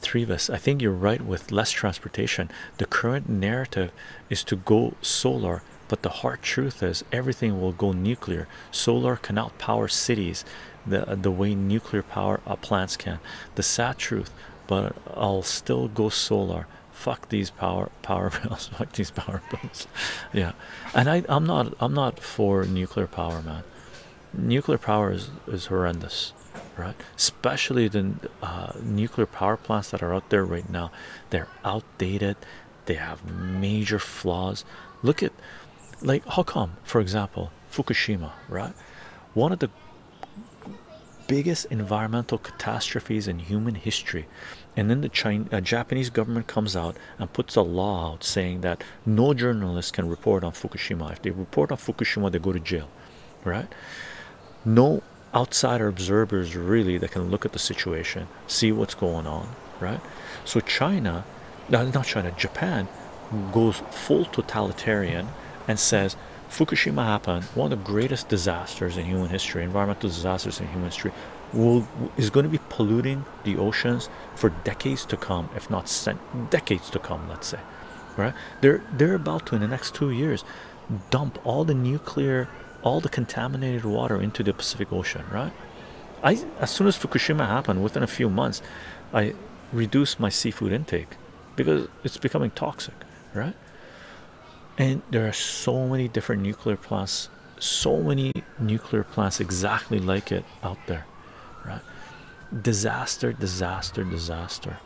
Trevis, I think you're right with less transportation. The current narrative is to go solar, but the hard truth is everything will go nuclear. Solar can outpower cities the way nuclear power plants can. The sad truth, but I'll still go solar. Fuck these power bills. Fuck these power bills. Yeah, and I'm not for nuclear power, man. Nuclear power is horrendous, right? Especially the nuclear power plants that are out there right now. They're outdated. They have major flaws. Look at, like, how come, for example, Fukushima, right? One of the biggest environmental catastrophes in human history, and then the Japanese government comes out and puts a law out saying that no journalist can report on Fukushima. If they report on Fukushima, they go to jail, right? No outsider observers really that can look at the situation, see what's going on, right? So Japan goes full totalitarian and says Fukushima happened, one of the greatest disasters in human history, environmental disasters in human history, is going to be polluting the oceans for decades to come, if not decades to come, let's say, right? They're about to, in the next 2 years, dump all the contaminated water into the Pacific Ocean, right? As soon as Fukushima happened, within a few months, I reduced my seafood intake because it's becoming toxic, right? And there are so many different nuclear plants, so many nuclear plants exactly like it out there, right? Disaster, disaster, disaster.